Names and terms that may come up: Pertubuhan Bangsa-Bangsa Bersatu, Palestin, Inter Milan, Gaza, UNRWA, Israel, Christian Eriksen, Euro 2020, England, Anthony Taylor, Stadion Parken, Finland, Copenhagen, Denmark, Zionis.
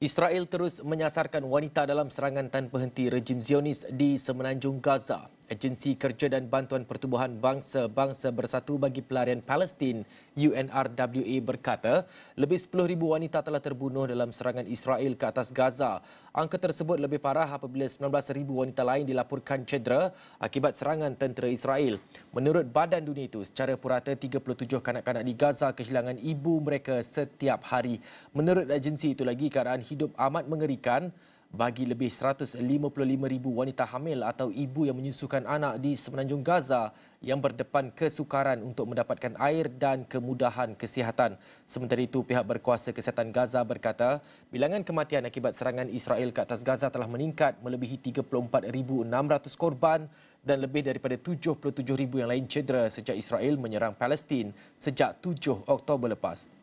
Israel terus menyasarkan wanita dalam serangan tanpa henti rejim Zionis di semenanjung Gaza. Agensi Kerja dan Bantuan Pertubuhan Bangsa-Bangsa Bersatu bagi Pelarian Palestin UNRWA berkata, lebih 10,000 wanita telah terbunuh dalam serangan Israel ke atas Gaza. Angka tersebut lebih parah apabila 19,000 wanita lain dilaporkan cedera akibat serangan tentera Israel. Menurut Badan Dunia itu, secara purata 37 kanak-kanak di Gaza kehilangan ibu mereka setiap hari. Menurut agensi itu lagi, keadaan hidup amat mengerikan bagi lebih 155,000 wanita hamil atau ibu yang menyusukan anak di semenanjung Gaza yang berdepan kesukaran untuk mendapatkan air dan kemudahan kesihatan. Sementara itu, pihak berkuasa kesihatan Gaza berkata, bilangan kematian akibat serangan Israel ke atas Gaza telah meningkat melebihi 34,600 korban dan lebih daripada 77,000 yang lain cedera sejak Israel menyerang Palestin sejak 7 Oktober lepas.